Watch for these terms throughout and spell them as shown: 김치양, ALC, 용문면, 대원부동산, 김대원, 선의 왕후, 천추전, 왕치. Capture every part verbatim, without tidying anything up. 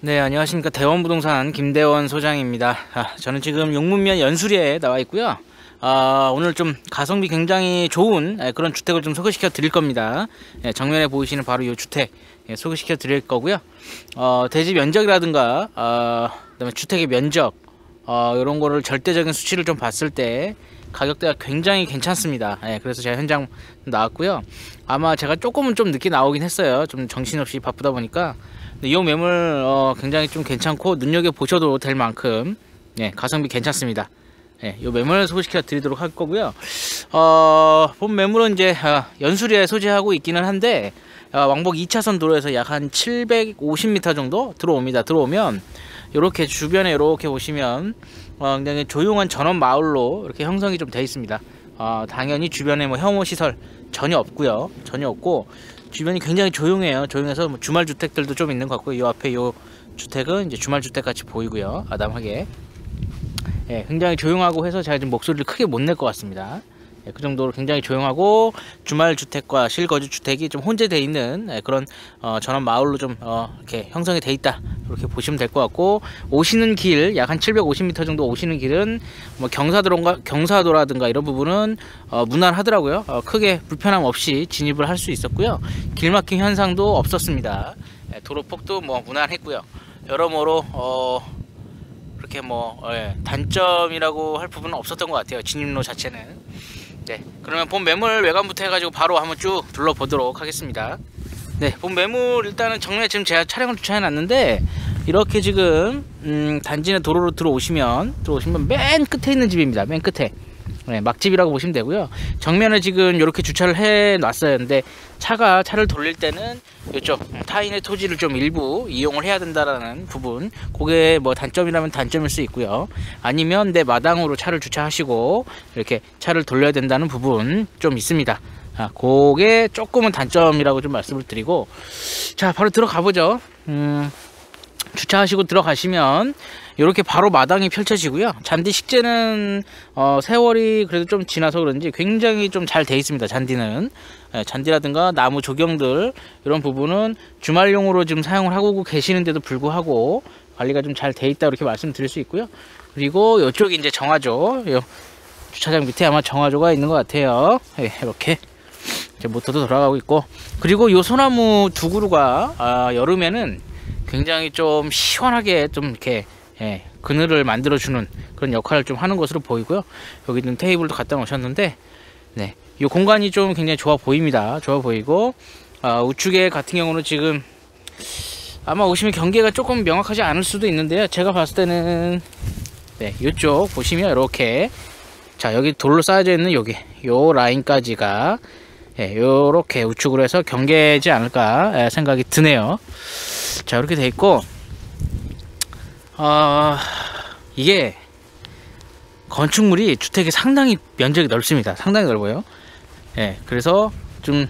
네, 안녕하십니까. 대원부동산 김대원 소장입니다. 아, 저는 지금 용문면 연수리에 나와 있고요. 아, 오늘 좀 가성비 굉장히 좋은 그런 주택을 좀 소개시켜 드릴 겁니다. 예, 정면에 보이시는 바로 이 주택, 예, 소개시켜 드릴 거고요. 어, 대지 면적이라든가 어, 그다음에 주택의 면적, 어, 이런 거를 절대적인 수치를 좀 봤을 때 가격대가 굉장히 괜찮습니다. 예, 그래서 제가 현장 나왔고요. 아마 제가 조금은 좀 늦게 나오긴 했어요. 좀 정신없이 바쁘다 보니까. 근데 이 매물 어, 굉장히 좀 괜찮고 눈여겨보셔도 될 만큼, 예, 가성비 괜찮습니다. 예, 이 매물 소개시켜 드리도록 할 거고요. 어, 본 매물은 이제 어, 연수리에 소재하고 있기는 한데 어, 왕복 이 차선 도로에서 약 한 칠백오십 미터 정도 들어옵니다. 들어오면 이렇게 주변에 이렇게 보시면 어, 굉장히 조용한 전원 마을로 이렇게 형성이 좀 되어 있습니다. 어, 당연히 주변에 뭐 혐오 시설 전혀 없고요. 전혀 없고 주변이 굉장히 조용해요. 조용해서 뭐 주말 주택들도 좀 있는 것 같고, 이 앞에 이 주택은 이제 주말 주택 같이 보이고요. 아담하게, 예, 굉장히 조용하고 해서 제가 지금 목소리를 크게 못 낼 것 같습니다. 예, 그 정도로 굉장히 조용하고 주말 주택과 실거주 주택이 좀 혼재되어 있는, 예, 그런 어, 전원 마을로 좀 어, 이렇게 형성이 돼 있다. 이렇게 보시면 될 것 같고, 오시는 길 약 한 칠백오십 미터 정도 오시는 길은 뭐 경사도로인가, 경사도라든가 이런 부분은 어, 무난하더라고요. 어, 크게 불편함 없이 진입을 할 수 있었고요. 길막힘 현상도 없었습니다. 예, 도로폭도 뭐 무난했고요. 여러모로 어, 그렇게 뭐 예, 단점이라고 할 부분은 없었던 것 같아요. 진입로 자체는. 네, 그러면 본 매물 외관부터 해가지고 바로 한번 쭉 둘러보도록 하겠습니다. 네, 본 매물 일단은 정면에 지금 제가 차량을 주차해 놨는데 이렇게 지금 음, 단지 내 도로로 들어오시면 들어오시면 맨 끝에 있는 집입니다. 맨 끝에, 네, 막집이라고 보시면 되고요. 정면에 지금 이렇게 주차를 해 놨어요. 근데 차가 차를 돌릴 때는 이쪽 타인의 토지를 좀 일부 이용을 해야 된다라는 부분, 그게 뭐 단점이라면 단점일 수 있고요. 아니면 내 마당으로 차를 주차하시고 이렇게 차를 돌려야 된다는 부분 좀 있습니다. 아, 그게 조금은 단점이라고 좀 말씀을 드리고, 자, 바로 들어가 보죠. 음, 주차하시고 들어가시면 이렇게 바로 마당이 펼쳐지고요. 잔디 식재는 어, 세월이 그래도 좀 지나서 그런지 굉장히 좀 잘 돼 있습니다. 잔디는, 예, 잔디라든가 나무 조경들 이런 부분은 주말용으로 지금 사용을 하고 계시는데도 불구하고 관리가 좀 잘 돼 있다, 이렇게 말씀드릴 수 있고요. 그리고 이쪽이 이제 정화조, 요 주차장 밑에 아마 정화조가 있는 것 같아요. 예, 이렇게 이제 모터도 돌아가고 있고, 그리고 요 소나무 두 그루가 아, 여름에는 굉장히 좀 시원하게 좀 이렇게, 예, 그늘을 만들어주는 그런 역할을 좀 하는 것으로 보이고요. 여기 있는 테이블도 갖다 놓으셨는데, 네, 이 공간이 좀 굉장히 좋아 보입니다. 좋아 보이고, 아, 우측에 같은 경우는 지금 아마 오시면 경계가 조금 명확하지 않을 수도 있는데요. 제가 봤을 때는, 네, 이쪽 보시면 이렇게, 자, 여기 돌로 쌓여져 있는 여기 요 라인까지가, 예, 요렇게 우측으로 해서 경계지 않을까, 예, 생각이 드네요. 자, 이렇게 돼 있고, 어, 이게 건축물이 주택이 상당히 면적이 넓습니다. 상당히 넓어요. 예, 그래서 좀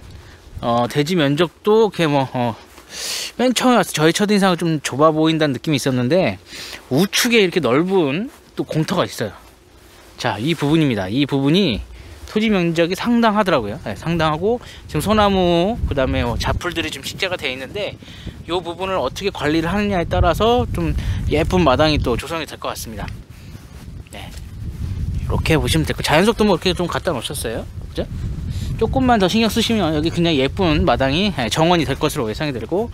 어, 대지 면적도 이렇게 뭐 어, 맨 처음에 와서 저희 첫인상은 좀 좁아 보인다는 느낌이 있었는데 우측에 이렇게 넓은 또 공터가 있어요. 자, 이 부분입니다. 이 부분이 토지 면적이 상당하더라고요. 네, 상당하고 지금 소나무 그 다음에 뭐 자풀들이 지금 식재가 되어 있는데 이 부분을 어떻게 관리를 하느냐에 따라서 좀 예쁜 마당이 또 조성이 될 것 같습니다. 네, 이렇게 보시면 되고, 자연석도 뭐 이렇게 좀 갖다 놓으셨어요. 그죠? 조금만 더 신경 쓰시면 여기 그냥 예쁜 마당이 정원이 될 것으로 예상이 되고,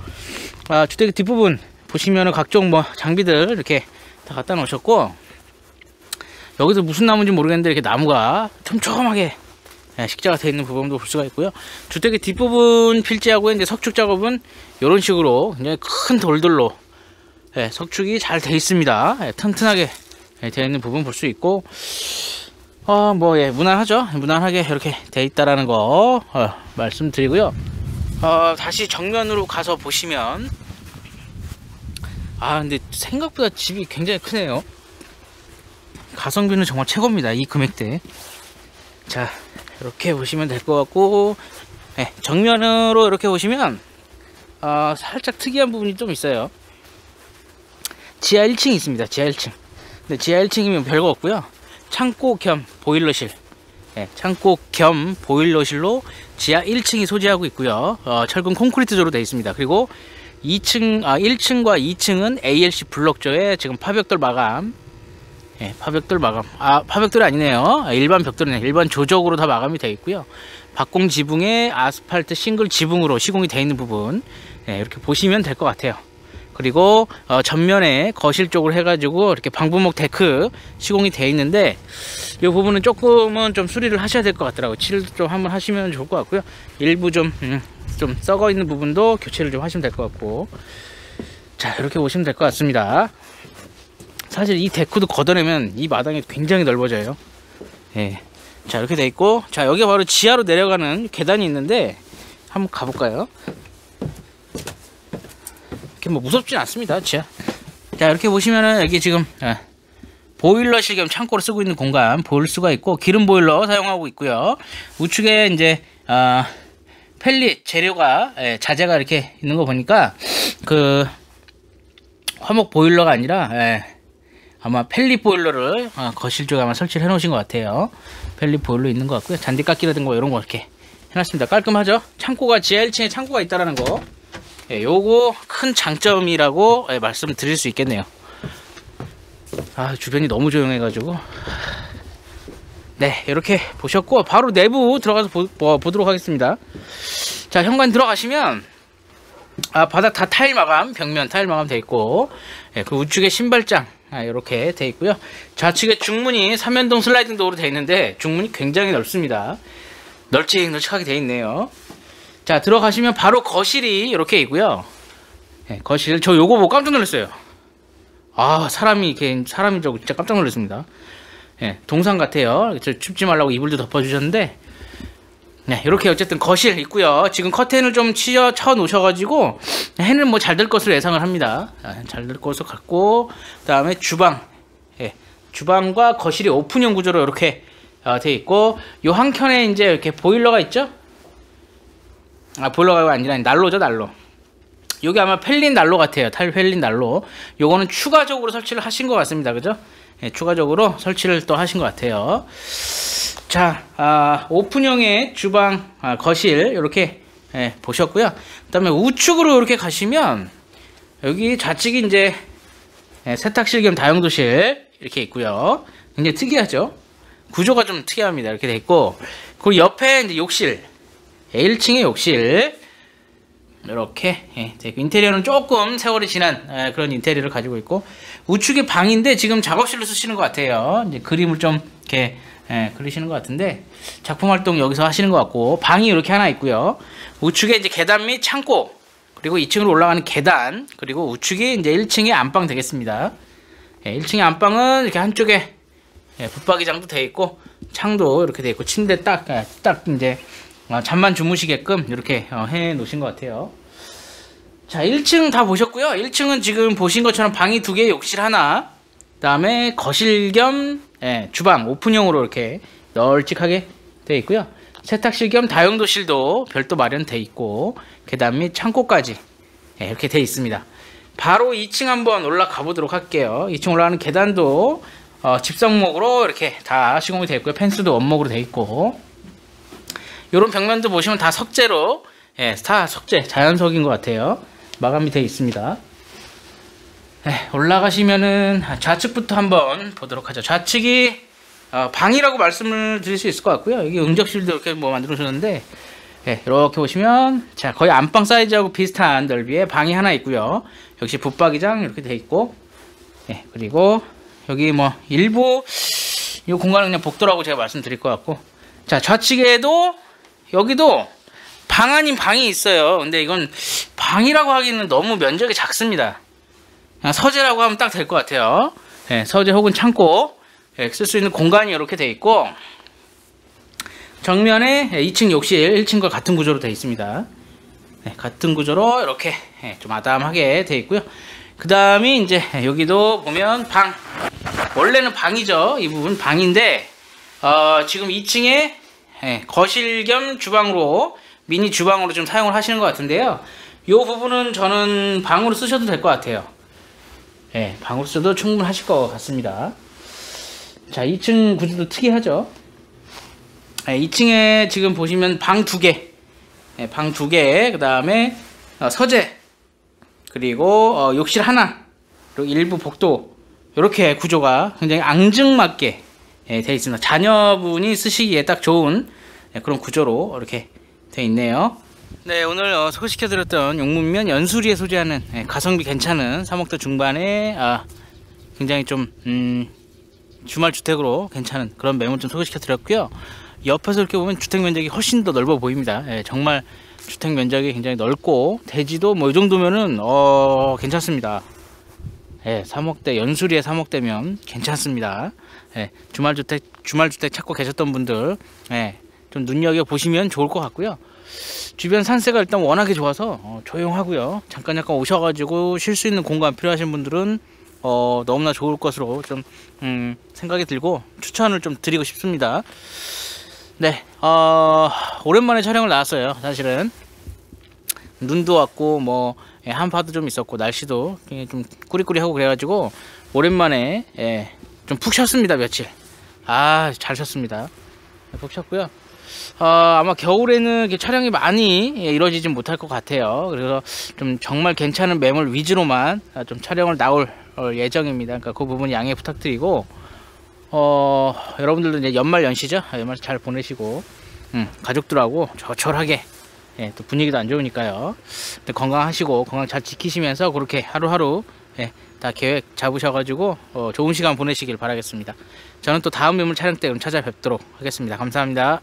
아, 주택의 뒷부분 보시면은 각종 뭐 장비들 이렇게 다 갖다 놓으셨고, 여기서 무슨 나무인지 모르겠는데 이렇게 나무가 촘촘하게 식재가 되어 있는 부분도 볼 수가 있고요. 주택의 뒷부분 필지하고 이제 석축 작업은 이런 식으로 굉장히 큰 돌들로, 예, 석축이 잘 되어 있습니다. 예, 튼튼하게 되어 있는 부분 볼 수 있고, 어, 뭐, 예, 무난하죠. 무난하게 이렇게 되어 있다라는 거 어, 말씀드리고요. 어, 다시 정면으로 가서 보시면, 아, 근데 생각보다 집이 굉장히 크네요. 가성비는 정말 최고입니다. 이 금액대. 자, 이렇게 보시면 될 것 같고, 네, 정면으로 이렇게 보시면 어, 살짝 특이한 부분이 좀 있어요. 지하 일 층이 있습니다. 지하 일 층. 근데 지하 일 층이면 별거 없고요. 창고 겸 보일러실, 네, 창고 겸 보일러실로 지하 일 층이 소재하고 있고요. 어, 철근 콘크리트조로 되어 있습니다. 그리고 이 층, 아, 일 층과 이 층은 에이엘씨 블록조에 지금 파벽돌 마감. 예, 파벽돌 마감. 아, 파벽돌이 아니네요. 일반 벽돌이네. 일반 조적으로 다 마감이 되어 있고요. 박공 지붕에 아스팔트 싱글 지붕으로 시공이 되어 있는 부분. 예, 이렇게 보시면 될 것 같아요. 그리고 어, 전면에 거실 쪽으로 해가지고 이렇게 방부목 데크 시공이 되어 있는데 이 부분은 조금은 좀 수리를 하셔야 될 것 같더라고요. 칠도 좀 한번 하시면 좋을 것 같고요. 일부 좀, 음, 좀 썩어 있는 부분도 교체를 좀 하시면 될 것 같고. 자, 이렇게 보시면 될 것 같습니다. 사실 이 데크도 걷어내면 이 마당이 굉장히 넓어져요. 예. 자, 이렇게 돼 있고, 자, 여기 바로 지하로 내려가는 계단이 있는데 한번 가볼까요? 뭐 무섭진 않습니다, 지하. 자, 이렇게 보시면은 여기 지금 예, 보일러실 겸 창고로 쓰고 있는 공간 볼 수가 있고, 기름 보일러 사용하고 있고요. 우측에 이제 아, 펠릿 재료가 예, 자재가 이렇게 있는 거 보니까 그 화목 보일러가 아니라 예, 아마 펠릿 보일러를 아, 거실 쪽에 아마 설치를 해 놓으신 것 같아요. 펠릿 보일러 있는 것 같고요. 잔디깎기라든가 이런 거 이렇게 해놨습니다. 깔끔하죠? 창고가 지하 일 층에 창고가 있다라는 거. 예, 요거 큰 장점이라고 예, 말씀드릴 수 있겠네요. 아, 주변이 너무 조용해가지고. 네, 이렇게 보셨고 바로 내부 들어가서 보, 보, 보도록 하겠습니다. 자, 현관 들어가시면 아, 바닥 다 타일 마감, 벽면 타일 마감 돼 있고, 예, 그 우측에 신발장 아, 이렇게 돼 있고요. 좌측에 중문이 삼면동 슬라이딩 도어로 돼 있는데 중문이 굉장히 넓습니다. 널찍널찍하게 돼 있네요. 자, 들어가시면 바로 거실이 이렇게 있고요. 네, 거실 저 요거 보고 깜짝 놀랐어요. 아, 사람이 개인 사람인 줄 알고 진짜 깜짝 놀랐습니다. 네, 동상 같아요. 저 춥지 말라고 이불도 덮어주셨는데, 네, 이렇게 어쨌든 거실 있고요. 지금 커튼을 좀 치어 쳐 놓으셔가지고 해는 뭐 잘 될 것을 예상을 합니다. 잘 될 것을 갖고, 그다음에 주방, 네, 주방과 거실이 오픈형 구조로 이렇게 어, 돼 있고, 요 한 켠에 이제 이렇게 보일러가 있죠. 아, 보일러가 아니라 난로죠, 난로. 여기 아마 펠릿 난로 같아요. 탈 펠릿 난로. 요거는 추가적으로 설치를 하신 것 같습니다. 그죠? 예, 추가적으로 설치를 또 하신 것 같아요. 자, 아, 오픈형의 주방, 아, 거실, 이렇게 예, 보셨고요. 그 다음에 우측으로 이렇게 가시면 여기 좌측이 이제 예, 세탁실 겸 다용도실 이렇게 있고요. 굉장히 특이하죠? 구조가 좀 특이합니다. 이렇게 돼 있고, 그 옆에 이제 욕실. 일 층의 욕실 이렇게 예, 인테리어는 조금 세월이 지난 예, 그런 인테리어를 가지고 있고, 우측에 방인데 지금 작업실로 쓰시는 것 같아요. 이제 그림을 좀 이렇게 예, 그리시는 것 같은데 작품 활동 여기서 하시는 것 같고, 방이 이렇게 하나 있고요. 우측에 이제 계단 및 창고, 그리고 이 층으로 올라가는 계단, 그리고 우측이 이제 일 층의 안방 되겠습니다. 예, 일 층의 안방은 이렇게 한쪽에 예, 붙박이장도 돼 있고, 창도 이렇게 돼 있고, 침대 딱 딱 이제 아, 잠만 주무시게끔 이렇게 어, 해 놓으신 것 같아요. 자, 일 층 다 보셨고요. 일 층은 지금 보신 것처럼 방이 두 개, 욕실 하나, 그 다음에 거실 겸 예, 주방 오픈형으로 이렇게 널찍하게 돼 있고요. 세탁실 겸 다용도실도 별도 마련돼 있고, 계단 및 창고까지 예, 이렇게 돼 있습니다. 바로 이 층 한번 올라가 보도록 할게요. 이 층 올라가는 계단도 어, 집성목으로 이렇게 다 시공이 돼 있고요. 펜스도 원목으로 돼 있고, 요런 벽면도 보시면 다 석재로, 예, 다 석재, 자연석인 것 같아요. 마감이 되어 있습니다. 예, 올라가시면은 좌측부터 한번 보도록 하죠. 좌측이 어, 방이라고 말씀을 드릴 수 있을 것 같고요. 여기 응접실도 이렇게 뭐 만들어 주셨는데, 예, 이렇게 보시면 자, 거의 안방 사이즈하고 비슷한 넓이의 방이 하나 있고요. 역시 붙박이장 이렇게 돼 있고, 예, 그리고 여기 뭐 일부 이 공간은 그냥 복도라고 제가 말씀드릴 것 같고, 자, 좌측에도 여기도 방 아닌 방이 있어요. 근데 이건 방이라고 하기는 너무 면적이 작습니다. 서재라고 하면 딱 될 것 같아요. 예, 서재 혹은 창고 예, 쓸 수 있는 공간이 이렇게 돼 있고, 정면에 예, 이 층 욕실 일 층과 같은 구조로 돼 있습니다. 예, 같은 구조로 이렇게 예, 좀 아담하게 돼 있고요. 그 다음에 이제 여기도 보면 방, 원래는 방이죠. 이 부분 방인데 어, 지금 이 층에 예, 거실 겸 주방으로, 미니 주방으로 좀 사용을 하시는 것 같은데요. 이 부분은 저는 방으로 쓰셔도 될 것 같아요. 예, 방으로 써도 충분하실 것 같습니다. 자, 이 층 구조도 특이하죠. 예, 이 층에 지금 보시면 방 두 개, 예, 방 두 개, 그 다음에 어, 서재, 그리고 어, 욕실 하나, 그리고 일부 복도, 이렇게 구조가 굉장히 앙증맞게 예, 되어 있습니다. 자녀분이 쓰시기에 딱 좋은 예, 그런 구조로 이렇게 되어 있네요. 네, 오늘 어, 소개시켜드렸던 용문면 연수리에 소재하는 예, 가성비 괜찮은 삼억대 중반에 아, 굉장히 좀 음, 주말주택으로 괜찮은 그런 매물 좀 소개시켜드렸고요. 옆에서 이렇게 보면 주택 면적이 훨씬 더 넓어 보입니다. 예, 정말 주택 면적이 굉장히 넓고 대지도 뭐 이 정도면은 어 괜찮습니다. 예, 삼억대 연수리에 삼억대면 괜찮습니다. 예, 주말주택 주말주택 찾고 계셨던 분들 예, 좀 눈여겨 보시면 좋을 것 같고요. 주변 산세가 일단 워낙에 좋아서 어, 조용하고요. 잠깐 잠깐 오셔가지고 쉴 수 있는 공간 필요하신 분들은 어, 너무나 좋을 것으로 좀 음, 생각이 들고 추천을 좀 드리고 싶습니다. 네, 어, 오랜만에 촬영을 나왔어요. 사실은 눈도 왔고 뭐 예, 한파도 좀 있었고 날씨도 좀 꾸리꾸리하고 그래가지고 오랜만에 예, 좀 푹 쉬었습니다. 며칠 아 잘 쉬었습니다. 푹 쉬었고요. 어, 아마 겨울에는 이렇게 촬영이 많이 예, 이루어지진 못할 것 같아요. 그래서 좀 정말 괜찮은 매물 위주로만 좀 촬영을 나올 예정입니다. 그러니까 그 부분 양해 부탁드리고 어, 여러분들도 이제 연말 연시죠? 연말 잘 보내시고, 음, 가족들하고 조촐하게, 예, 또 분위기도 안 좋으니까요. 근데 건강하시고, 건강 잘 지키시면서 그렇게 하루하루, 예, 다 계획 잡으셔가지고, 어, 좋은 시간 보내시길 바라겠습니다. 저는 또 다음 매물 촬영 때 찾아뵙도록 하겠습니다. 감사합니다.